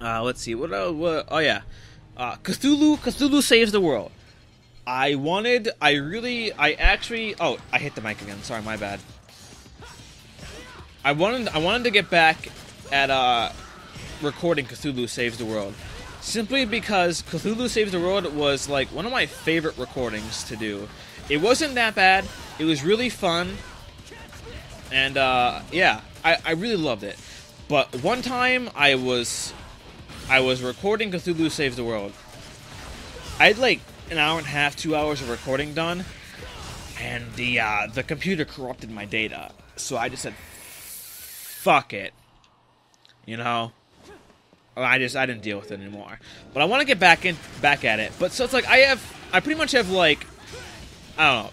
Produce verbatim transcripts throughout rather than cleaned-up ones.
Uh, let's see. What? Uh, what oh yeah, uh, Cthulhu. Cthulhu Saves the World. I wanted. I really. I actually. Oh, I hit the mic again. Sorry, my bad. I wanted. I wanted to get back at uh, recording Cthulhu Saves the World, simply because Cthulhu Saves the World was like one of my favorite recordings to do. It wasn't that bad. It was really fun. And uh, yeah, I, I really loved it. But one time I was. I was recording Cthulhu Saves the World. I had like an hour and a half, two hours of recording done, and the uh, the computer corrupted my data. So I just said, "Fuck it," you know. I just I didn't deal with it anymore. But I want to get back in back at it. But so it's like I have I pretty much have like I don't know.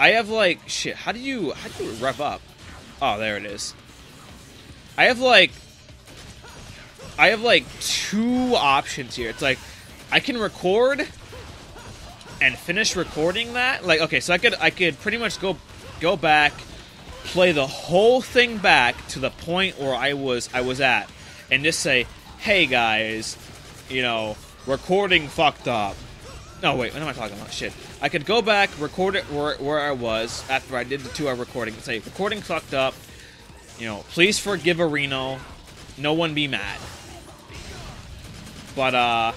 I have like shit. How do you how do you rev up? Oh, there it is. I have like. I have like two options here. It's like I can record and finish recording that. Like okay, so I could I could pretty much go go back, play the whole thing back to the point where I was I was at, and just say, hey guys, you know, recording fucked up. No wait, what am I talking about? Shit. I could go back, record it where where I was after I did the two hour recording, and say recording fucked up. You know, please forgive Areno. No one be mad. But, uh,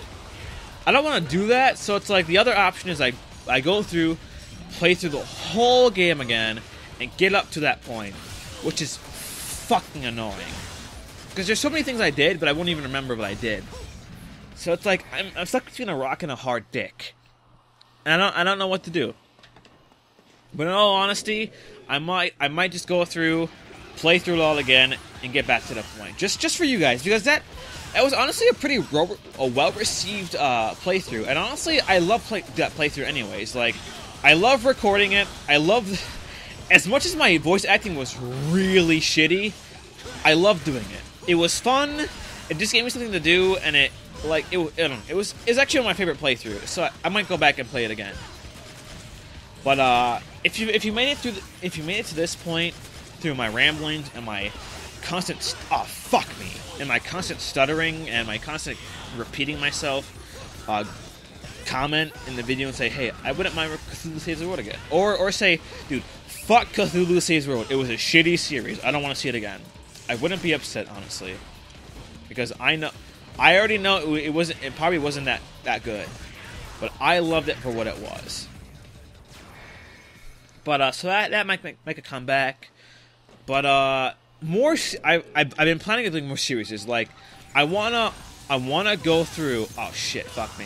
I don't want to do that, so it's like the other option is I, I go through, play through the whole game again, and get up to that point, which is fucking annoying. Because there's so many things I did, but I won't even remember what I did. So it's like, I'm, I'm stuck between a rock and a hard dick. And I don't, I don't know what to do. But in all honesty, I might, I might just go through, play through it all again, and get back to the point. Just, just for you guys, because that... It was honestly a pretty ro a well-received uh, playthrough, and honestly, I love play that playthrough anyways. Like, I love recording it. I love, as much as my voice acting was really shitty, I loved doing it. It was fun. It just gave me something to do, and it like it. I don't know, it was. It's actually one of my favorite playthroughs, so I, I might go back and play it again. But uh, if you if you made it through the, if you made it to this point through my ramblings and my constant st oh fuck me and my constant stuttering and my constant repeating myself, uh, comment in the video and say, hey, I wouldn't mind Cthulhu Saves the World again, or or say, dude, fuck Cthulhu Saves the World, it was a shitty series, I don't want to see it again. I wouldn't be upset honestly, because I know I already know it, it wasn't it probably wasn't that that good, but I loved it for what it was. But uh, so that that might make, make a comeback, but uh. More, I, I've been planning on doing more series. Like, I wanna, I wanna go through. Oh shit! Fuck me.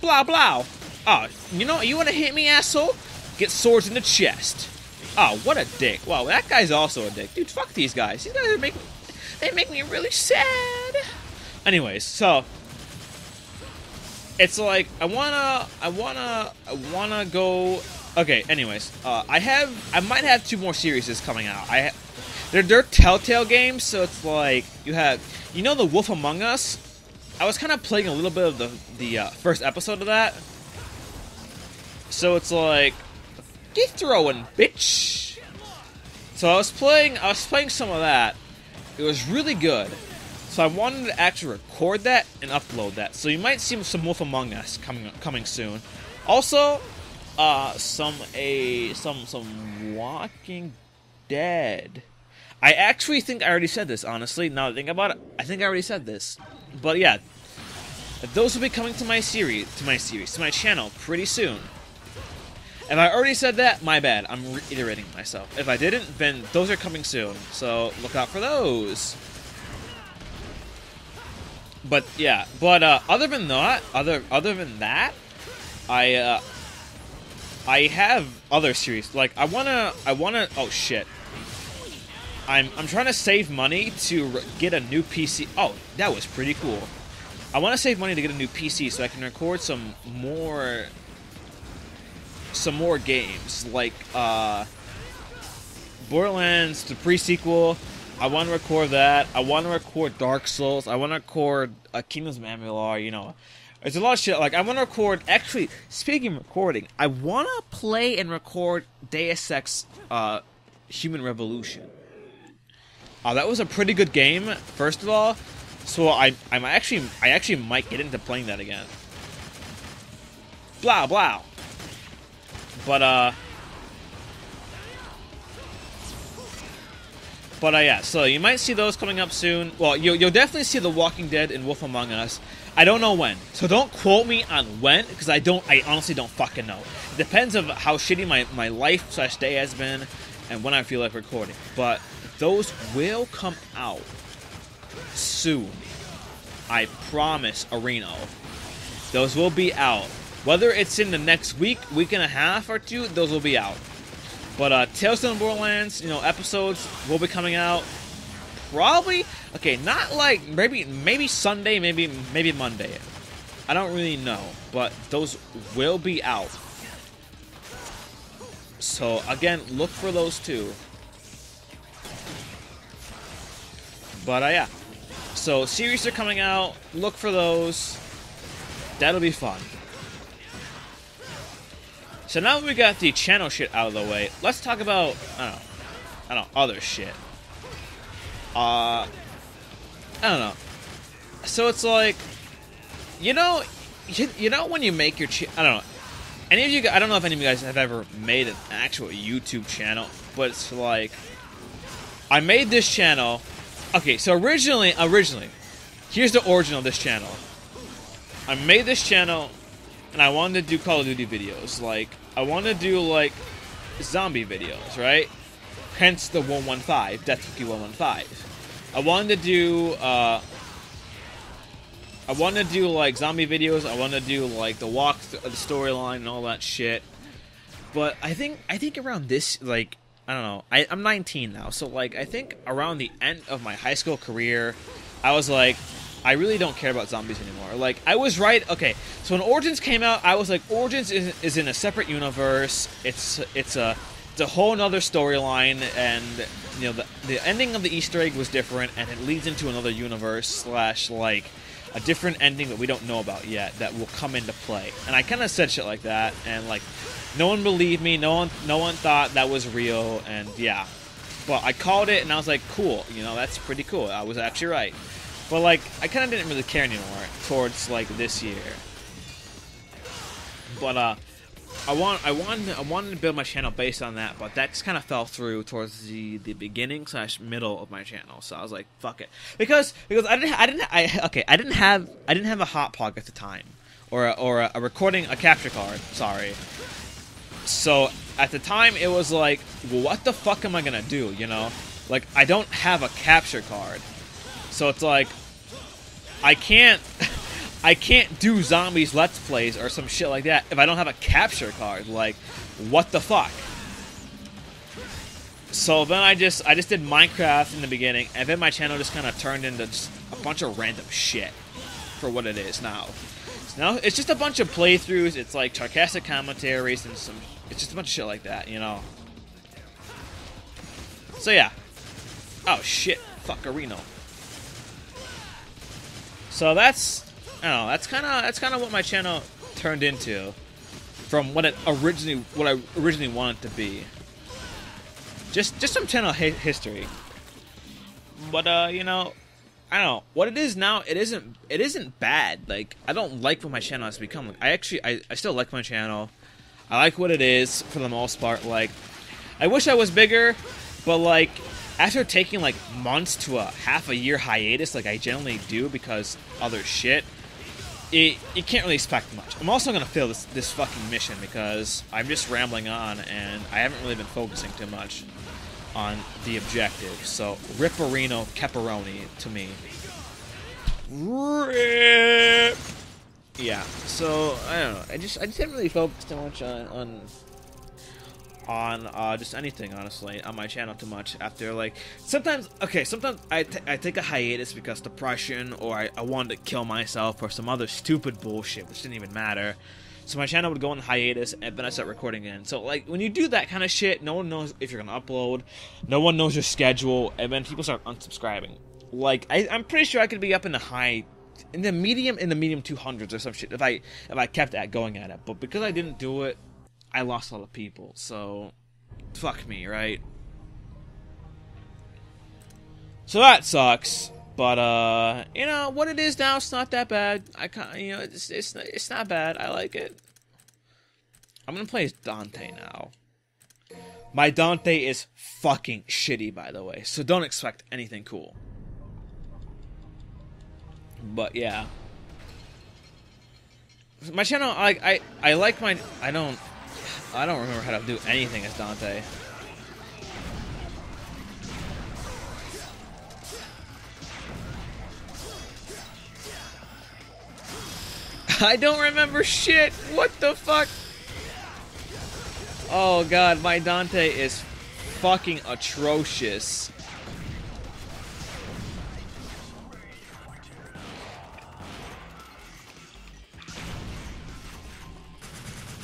Blah blah. Oh, you know, you wanna hit me, asshole? Get swords in the chest. Oh, what a dick. Wow, that guy's also a dick, dude. Fuck these guys. These guys make, they make me really sad. Anyways, so it's like I wanna, I wanna, I wanna go. Okay. Anyways, uh, I have, I might have two more series coming out. I. They're, they're Telltale games, so it's like, you have, you know the Wolf Among Us? I was kind of playing a little bit of the, the uh, first episode of that. So it's like, get throwing, bitch! So I was playing, I was playing some of that. It was really good. So I wanted to actually record that and upload that. So you might see some Wolf Among Us coming coming soon. Also, uh, some, a, some, some Walking Dead. I actually think I already said this, honestly. Now that I think about it, I think I already said this. But yeah, those will be coming to my series, to my series, to my channel pretty soon. If I already said that, my bad. I'm reiterating myself. If I didn't, then those are coming soon. So look out for those. But yeah, but uh, other than that, other other than that, I uh, I have other series. Like I wanna, I wanna. Oh shit. I'm, I'm trying to save money to get a new P C. Oh, that was pretty cool. I want to save money to get a new P C so I can record some more, some more games. Like, uh, Borderlands the pre-sequel. I want to record that. I want to record Dark Souls. I want to record uh, Kingdoms of Amalur, you know. There's a lot of shit. Like, I want to record... Actually, speaking of recording, I want to play and record Deus Ex, uh, Human Revolution. Uh, that was a pretty good game, first of all. So I, I'm actually, I actually might get into playing that again. Blah blah. But uh. But uh, yeah, so you might see those coming up soon. Well, you'll, you'll definitely see The Walking Dead and Wolf Among Us. I don't know when, so don't quote me on when, because I don't. I honestly don't fucking know. It depends on how shitty my my life slash day has been, and when I feel like recording. But those will come out soon. I promise, Areno. Those will be out. Whether it's in the next week, week and a half or two, those will be out. But uh, Tales from Borderlands, you know, episodes will be coming out probably, okay, not like, maybe maybe Sunday, maybe maybe Monday. I don't really know, but those will be out. So, again, look for those two. But, uh, yeah. So, series are coming out, look for those. That'll be fun. So now that we got the channel shit out of the way, let's talk about, I don't know, I don't know, other shit. Uh, I don't know. So it's like, you know, you, you know when you make your, I don't know, any of you guys, I don't know if any of you guys have ever made an actual YouTube channel, but it's like, I made this channel, okay, so originally, originally, here's the origin of this channel. I made this channel, and I wanted to do Call of Duty videos. Like, I want to do, like, zombie videos, right? Hence the one one five, Deathcookie one one five. I wanted to do, uh... I wanted to do, like, zombie videos. I wanted to do, like, the walk, the storyline and all that shit. But I think, I think around this, like, I don't know. I, I'm nineteen now, so, like, I think around the end of my high school career, I was like, I really don't care about zombies anymore. Like, I was right. Okay, so when Origins came out, I was like, Origins is, is in a separate universe. It's it's a it's a whole nother storyline, and you know the the ending of the Easter egg was different, and it leads into another universe slash like a different ending that we don't know about yet that will come into play. And I kind of said shit like that, and like no one believed me. No one no one thought that was real, and yeah, but I called it, and I was like, cool. You know, that's pretty cool. I was actually right. But, like, I kind of didn't really care anymore towards, like, this year. But, uh, I, want, I, wanted, I wanted to build my channel based on that, but that just kind of fell through towards the, the beginning slash middle of my channel. So I was like, fuck it. Because, because I didn't, I didn't, I, okay, I didn't have, I didn't have a hot pog at the time. Or a, or a, a recording, a capture card, sorry. So, at the time, it was like, well, what the fuck am I gonna do, you know? Like, I don't have a capture card. So it's like, I can't, I can't do zombies let's plays or some shit like that if I don't have a capture card. Like, what the fuck? So then I just, I just did Minecraft in the beginning, and then my channel just kind of turned into just a bunch of random shit for what it is now. So now it's just a bunch of playthroughs. It's like sarcastic commentaries and some, it's just a bunch of shit like that, you know. So yeah. Oh shit, fuck Areno. So that's, I don't know, that's kind of that's kind of what my channel turned into, from what it originally what I originally wanted to be. Just just some channel hi history. But uh, you know, I don't know what it is now. It isn't it isn't bad. Like I don't like what my channel has become. Like, I actually I, I still like my channel. I like what it is for the most part. Like I wish I was bigger, but like. After taking like months to a half a year hiatus, like I generally do because other shit, it, you can't really expect much. I'm also gonna fail this this fucking mission because I'm just rambling on and I haven't really been focusing too much on the objective. So rip Areno Pepperoni to me. Rip. Yeah. So I don't know. I just I just haven't really focused too much on. on on uh, just anything, honestly, on my channel too much after, like, sometimes, okay, sometimes I, t I take a hiatus because depression or I, I wanted to kill myself or some other stupid bullshit, which didn't even matter. So my channel would go on hiatus and then I start recording again. So, like, when you do that kind of shit, no one knows if you're going to upload, no one knows your schedule, and then people start unsubscribing. Like, I, I'm pretty sure I could be up in the high, in the medium, in the medium two hundreds or some shit if I, if I kept at going at it. But because I didn't do it, I lost a lot of people, so fuck me, right? So that sucks. But uh, you know what it is now. It's not that bad. I can't. You know, it's it's it's not bad. I like it. I'm gonna play as Dante now. My Dante is fucking shitty, by the way. So don't expect anything cool. But yeah, my channel. I I I like my. I don't. I don't remember how to do anything as Dante. I don't remember shit. What the fuck? Oh god, my Dante is fucking atrocious.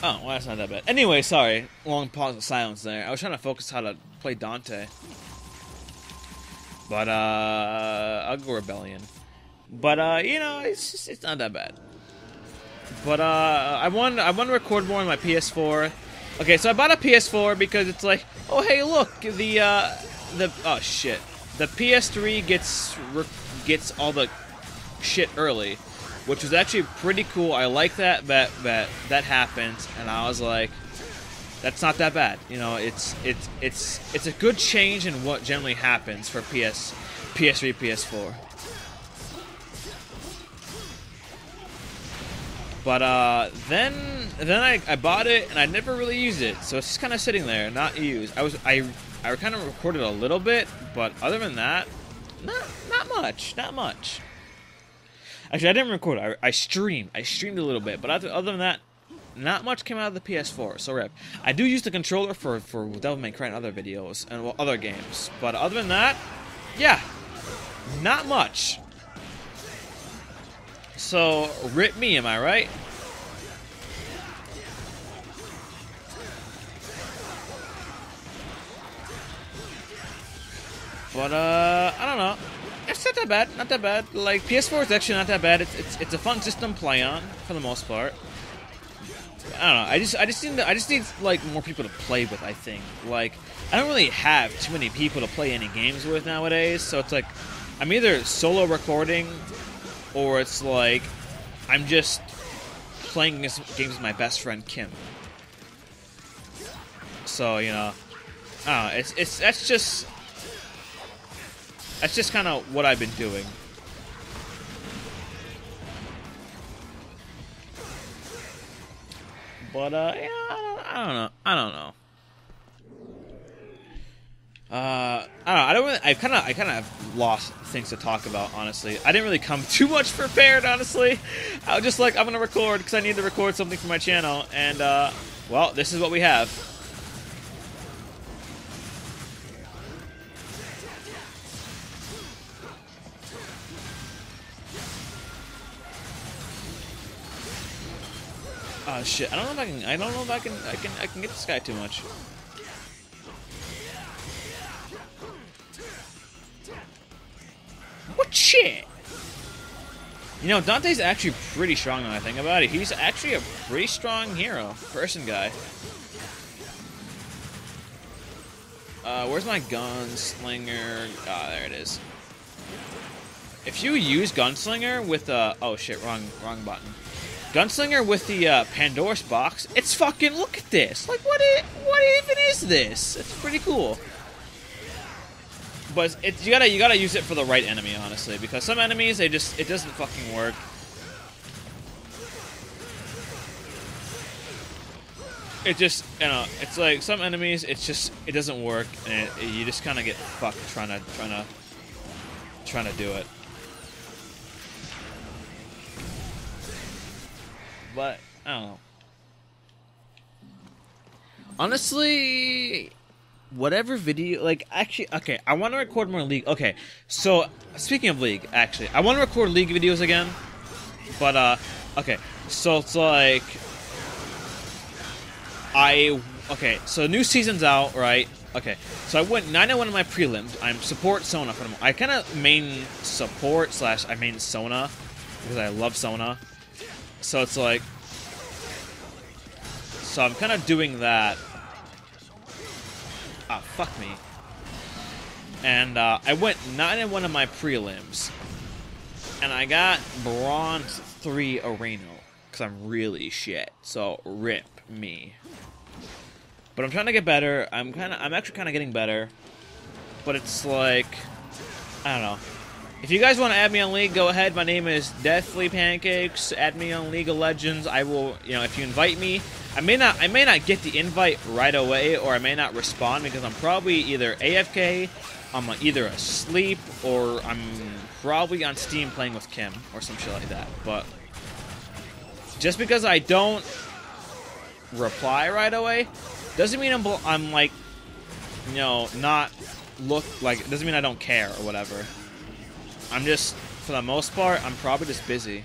Oh, well, that's not that bad. Anyway, sorry. Long pause of silence there. I was trying to focus how to play Dante. But, uh... I'll go Rebellion. But, uh, you know, it's just, it's not that bad. But, uh, I want, I want to record more on my P S four. Okay, so I bought a P S four because it's like, oh, hey, look, the, uh, the, oh, shit. The P S three gets, gets all the shit early, which was actually pretty cool. I like that, that, that, that happened, and I was like, that's not that bad. You know, it's, it's, it's, it's a good change in what generally happens for P S, P S three, P S four. But uh, then then I, I bought it and I never really used it, so it's just kind of sitting there, not used. I was I I kind of recorded a little bit, but other than that, not not much, not much. Actually, I didn't record. I I streamed. I streamed a little bit, but other, other than that, not much came out of the P S four. So rip. I do use the controller for for Devil May Cry and other videos and well, other games, but other than that, yeah, not much. So, rip me, am I right? But, uh, I don't know. It's not that bad, not that bad. Like, P S four is actually not that bad. It's, it's, it's a fun system to play on, for the most part. I don't know, I just, I just need, to, I just need, like, more people to play with, I think. Like, I don't really have too many people to play any games with nowadays, so it's like, I'm either solo recording, or it's like, I'm just playing games with my best friend, Kim. So, you know, I don't know, it's, it's, that's just, that's just kind of what I've been doing. But, uh, yeah, I don't, I don't know, I don't know. Uh, I don't know, I don't really, I kind of, I kind of lost things to talk about, honestly. I didn't really come too much prepared, honestly. I was just like, I'm gonna record, because I need to record something for my channel, and, uh, well, this is what we have. Oh, shit, I don't know if I can, I don't know if I can, I can, I can get this guy too much. What shit? You know, Dante's actually pretty strong when I think about it. He's actually a pretty strong hero, person guy. Uh, where's my gunslinger? Ah, there it is. If you use gunslinger with uh oh shit, wrong wrong button. Gunslinger with the uh, Pandora's box, it's fucking look at this. Like what it what even is this? It's pretty cool. But it's, you gotta you gotta use it for the right enemy, honestly, because some enemies they just it doesn't fucking work. It just you know it's like some enemies it's just it doesn't work, and it, you just kind of get fucked trying to trying to trying to do it. But I don't know. Honestly. Whatever video, like, actually, okay, I want to record more League. Okay, so, speaking of League, actually, I want to record League videos again, but, uh, okay, so it's like, I, okay, so new season's out, right? Okay, so I went nine and one in my prelims. I'm support Sona for them. I kind of main support slash I main Sona, because I love Sona, so it's like, so I'm kind of doing that. Ah, fuck me. And uh, I went nine in one of my prelims, and I got bronze three Areno, because I'm really shit, so rip me. But I'm trying to get better. I'm kind of, I'm actually kind of getting better, but it's like, I don't know. If you guys want to add me on League, go ahead. My name is Deathly Pancakes. Add me on League of Legends. I will, you know, if you invite me, I may not, I may not get the invite right away, or I may not respond because I'm probably either A F K, I'm either asleep, or I'm probably on Steam playing with Kim or some shit like that. But just because I don't reply right away doesn't mean I'm, I'm like, you know, not look like, doesn't mean I don't care or whatever. I'm just, for the most part, I'm probably just busy.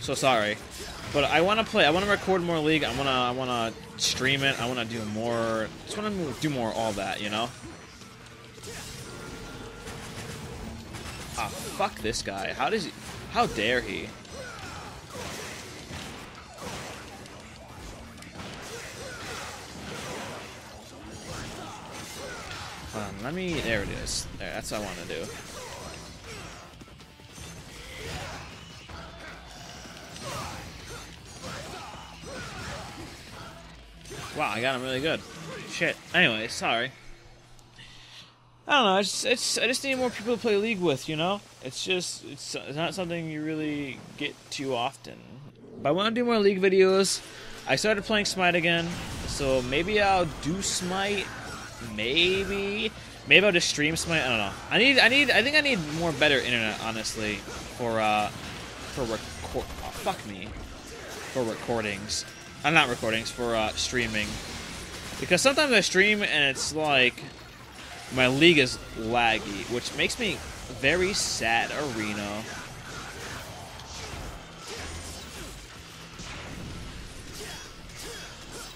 So sorry. But I want to play, I want to record more League, I want to, I want to stream it, I want to do more, just want to do more all that, you know? Ah, fuck this guy. How does he, how dare he? Um, let me, there it is. There, that's what I want to do. Wow, I got him really good. Shit. Anyway, sorry. I don't know. It's, it's. I just need more people to play League with. You know, it's just. It's. It's not something you really get too often. But I want to do more League videos. I started playing Smite again, so maybe I'll do Smite. Maybe. Maybe I'll just stream Smite. I don't know. I need. I need. I think I need more better internet, honestly, for uh, for record. Oh, fuck me. For recordings. I'm not recordings, for uh, streaming. Because sometimes I stream and it's like my League is laggy, which makes me very sad, Arena.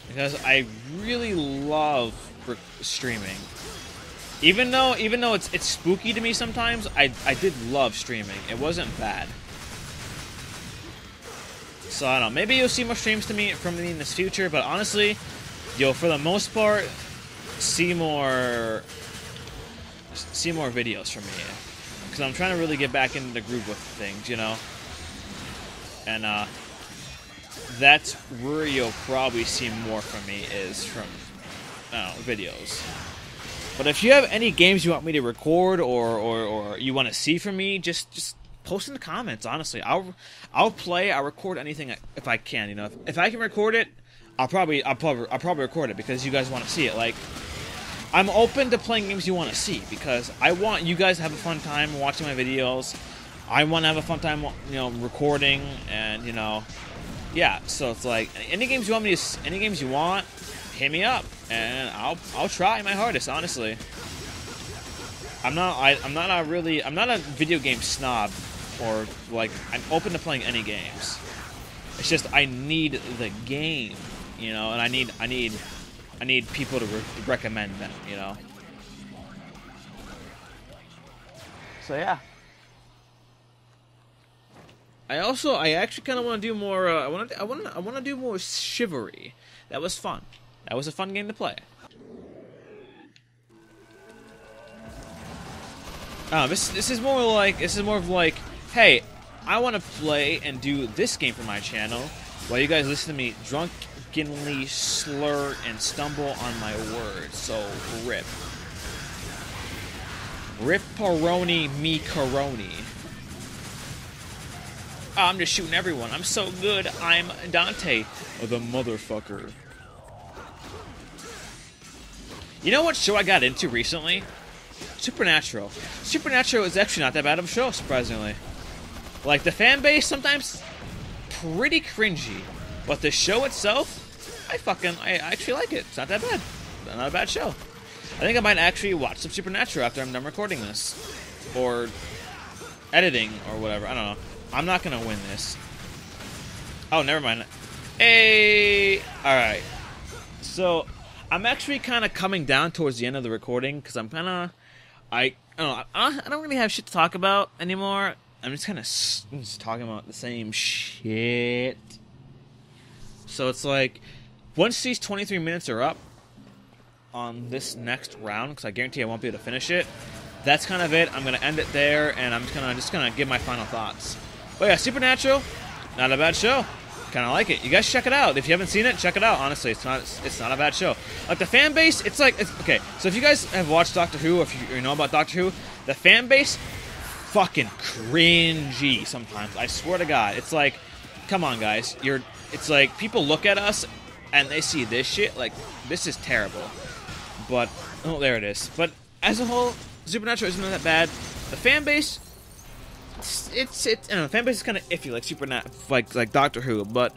Because I really love streaming. Even though even though it's it's spooky to me sometimes, I, I did love streaming. It wasn't bad. So I don't know, maybe you'll see more streams to me from me in this future, but honestly, you'll for the most part see more see more videos from me, because I'm trying to really get back into the groove with things, you know. And uh, that's where you'll probably see more from me, is from I don't know, videos. But if you have any games you want me to record or or, or you want to see from me, just just. Post in the comments, honestly. I'll I'll play, I'll record anything if I can, you know. If, if I can record it, I'll probably I'll probably I'll probably record it because you guys want to see it. Like, I'm open to playing games you want to see, because I want you guys to have a fun time watching my videos. I want to have a fun time, you know, recording, and you know, yeah. So it's like, any games you want me to, any games you want, hit me up and I'll I'll try my hardest, honestly. I'm not I, I'm not a really I'm not a video game snob. Or, like, I'm open to playing any games. It's just I need the game, you know, and I need I need I need people to re recommend them, you know. So yeah. I also I actually kind of want to do more. Uh, I want I want I want to do more Chivalry. That was fun. That was a fun game to play. Oh, this this is more like this is more of like. Hey, I want to play and do this game for my channel while you guys listen to me drunkenly slur and stumble on my words. So, rip. Rip-peroni me caroni. Oh, I'm just shooting everyone. I'm so good. I'm Dante, oh, the motherfucker. You know what show I got into recently? Supernatural. Supernatural is actually not that bad of a show, surprisingly. Like, the fan base sometimes pretty cringy, but the show itself, I fucking, I actually like it. It's not that bad. Not a bad show. I think I might actually watch some Supernatural after I'm done recording this, or editing, or whatever. I don't know. I'm not gonna win this. Oh, never mind. Hey, all right. So I'm actually kind of coming down towards the end of the recording, because I'm kind of, I, I don't know, I, I don't really have shit to talk about anymore. I'm just kind of just talking about the same shit. So it's like, once these twenty-three minutes are up, on this next round, because I guarantee I won't be able to finish it. That's kind of it. I'm going to end it there, and I'm just going to just kind of give my final thoughts. But yeah, Supernatural, not a bad show. Kind of like it. You guys check it out. If you haven't seen it, check it out. Honestly, it's not it's not a bad show. Like, the fan base, it's like, it's, okay, so if you guys have watched Doctor Who, or if you, you know about Doctor Who, the fan base, fucking cringy sometimes. I swear to God. It's like, come on, guys. You're. It's like, people look at us, and they see this shit, like, this is terrible. But, oh, there it is. But, as a whole, Supernatural isn't that bad. The fan base, it's, it's, it's I don't know, the fan base is kind of iffy, like Supernatural, like, like Doctor Who, but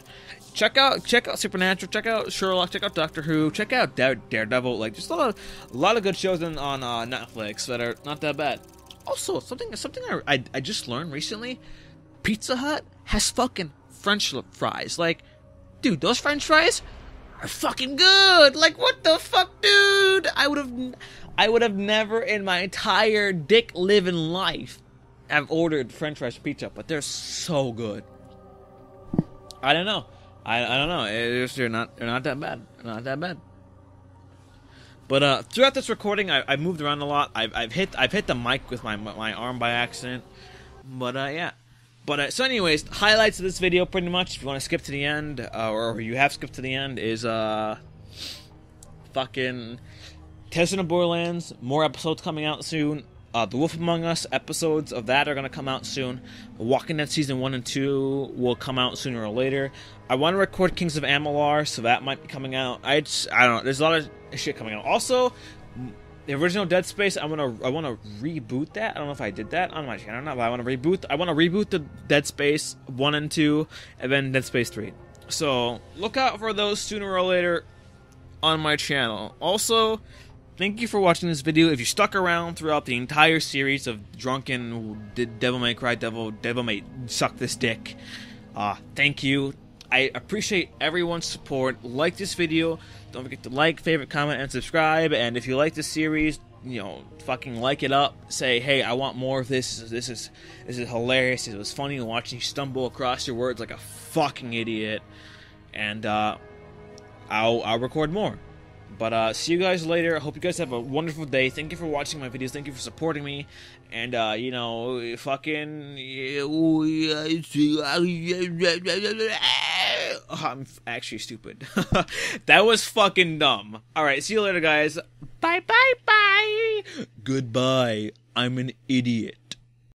check out, check out Supernatural, check out Sherlock, check out Doctor Who, check out Dare, Daredevil, like, just a lot, of, a lot of good shows on, on uh, Netflix that are not that bad. Also, something, something I, I, I just learned recently, Pizza Hut has fucking French fries, like, dude, those French fries are fucking good. Like, what the fuck, dude? I would have, I would have never in my entire dick living life have ordered French fries pizza, but they're so good. I don't know. I I don't know. It's, they're not they're not that bad. They're not that bad. But uh, throughout this recording, I, I moved around a lot. I've I've hit I've hit the mic with my my arm by accident. But uh, yeah. But, uh, so anyways, highlights of this video, pretty much, if you want to skip to the end, uh, or you have skipped to the end, is, uh, fucking Tales from Borderlands, more episodes coming out soon, uh, The Wolf Among Us, episodes of that are going to come out soon, Walking Dead Season one and two will come out sooner or later, I want to record Kingdoms of Amalur, so that might be coming out, I just, I don't know, there's a lot of shit coming out. Also, the original Dead Space, I wanna I wanna reboot that. I don't know if I did that on my channel or not, but I wanna reboot I wanna reboot the Dead Space one and two and then Dead Space three. So look out for those sooner or later on my channel. Also, thank you for watching this video. If you stuck around throughout the entire series of Drunken Devil May Cry, Devil Devil May Suck This Dick, uh, thank you. I appreciate everyone's support. Like this video. Don't forget to like, favorite, comment, and subscribe. And if you like this series, you know, fucking like it up. Say, hey, I want more of this. This is this is hilarious. It was funny watching you stumble across your words like a fucking idiot. And uh, I'll I'll record more. But uh, see you guys later. I hope you guys have a wonderful day. Thank you for watching my videos. Thank you for supporting me. And uh, you know, fucking. I'm actually stupid. That was fucking dumb. Alright, see you later, guys. Bye, bye, bye. Goodbye. I'm an idiot.